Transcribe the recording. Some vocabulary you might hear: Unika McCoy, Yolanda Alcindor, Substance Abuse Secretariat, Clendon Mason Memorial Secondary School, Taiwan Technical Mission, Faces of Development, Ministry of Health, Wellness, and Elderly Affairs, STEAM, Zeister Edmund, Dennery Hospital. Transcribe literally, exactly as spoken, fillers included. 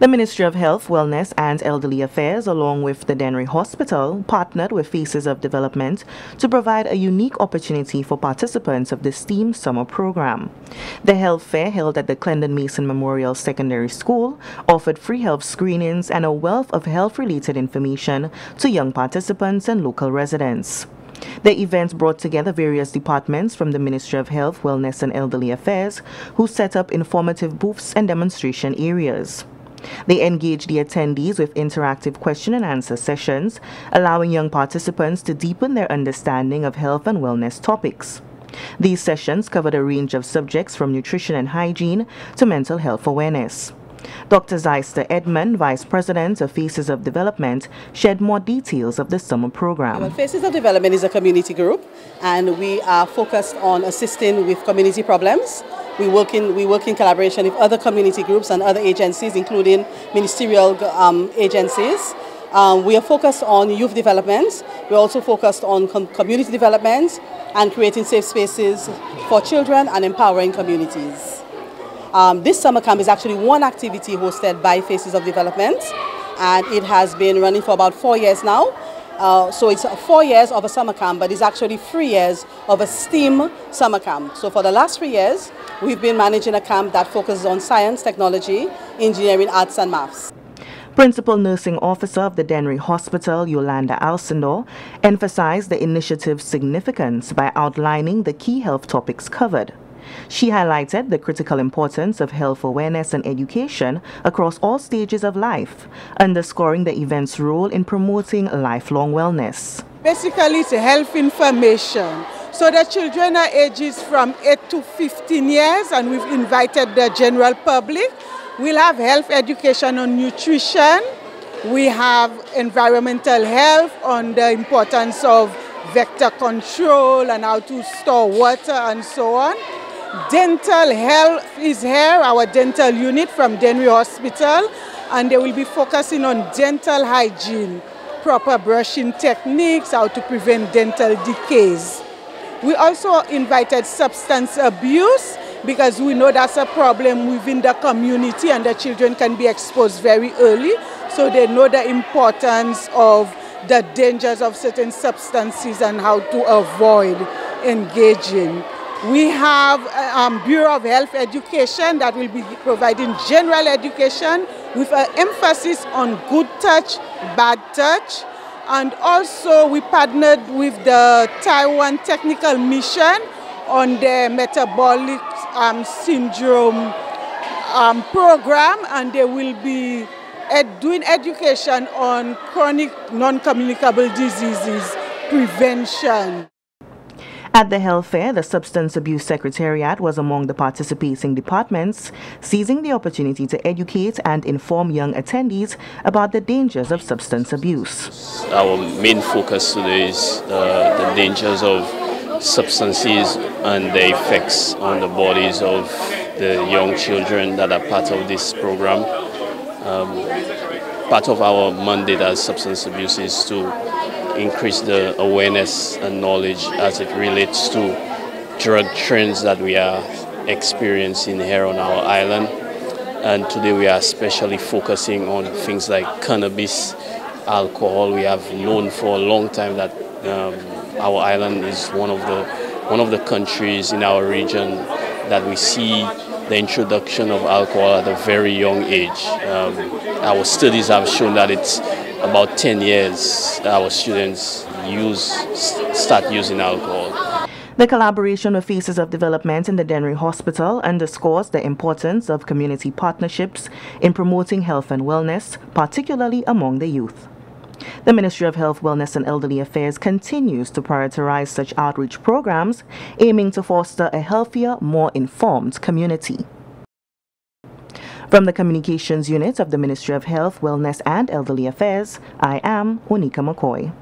The Ministry of Health, Wellness, and Elderly Affairs, along with the Dennery Hospital, partnered with Faces of Development to provide a unique opportunity for participants of the STEAM summer program. The health fair, held at the Clendon Mason Memorial Secondary School, offered free health screenings and a wealth of health-related information to young participants and local residents. The event brought together various departments from the Ministry of Health, Wellness, and Elderly Affairs, who set up informative booths and demonstration areas. They engaged the attendees with interactive question and answer sessions, allowing young participants to deepen their understanding of health and wellness topics. These sessions covered a range of subjects from nutrition and hygiene to mental health awareness. Doctor Zeister Edmund, Vice President of Faces of Development, shared more details of the summer program. Well, Faces of Development is a community group, and we are focused on assisting with community problems. We work in, we work in collaboration with other community groups and other agencies, including ministerial um, agencies. Um, we are focused on youth development. We're also focused on com community development and creating safe spaces for children and empowering communities. Um, this summer camp is actually one activity hosted by Faces of Development, and it has been running for about four years now. Uh, so it's four years of a summer camp, but it's actually three years of a STEAM summer camp. So for the last three years, we've been managing a camp that focuses on science, technology, engineering, arts, and maths. Principal Nursing Officer of the Dennery Hospital, Yolanda Alcindor, emphasized the initiative's significance by outlining the key health topics covered. She highlighted the critical importance of health awareness and education across all stages of life, underscoring the event's role in promoting lifelong wellness. Basically, it's health information. So the children are ages from eight to fifteen years, and we've invited the general public. We'll have health education on nutrition. We have environmental health on the importance of vector control and how to store water and so on. Dental health is here, our dental unit from Dennery Hospital, and they will be focusing on dental hygiene, proper brushing techniques, how to prevent dental decays. We also invited substance abuse because we know that's a problem within the community and the children can be exposed very early, so they know the importance of the dangers of certain substances and how to avoid engaging. We have um, Bureau of Health Education that will be providing general education with an emphasis on good touch, bad touch. And also we partnered with the Taiwan Technical Mission on their metabolic um, syndrome um, program, and they will be ed doing education on chronic non-communicable diseases prevention. At the health fair, the Substance Abuse Secretariat was among the participating departments, seizing the opportunity to educate and inform young attendees about the dangers of substance abuse. Our main focus today is uh, the dangers of substances and the effects on the bodies of the young children that are part of this program. Um, part of our mandate as substance abuse is to increase the awareness and knowledge as it relates to drug trends that we are experiencing here on our island. And today we are especially focusing on things like cannabis, alcohol. We have known for a long time that um, our island is one of the one of the countries in our region that we see the introduction of alcohol at a very young age. Um, our studies have shown that it's about ten years our students use start using alcohol. The collaboration with Faces of Development in the Dennery Hospital underscores the importance of community partnerships in promoting health and wellness, particularly among the youth. The Ministry of Health, Wellness, and Elderly Affairs continues to prioritize such outreach programs, aiming to foster a healthier, more informed community. From the Communications Unit of the Ministry of Health, Wellness and Elderly Affairs, I am Unika McCoy.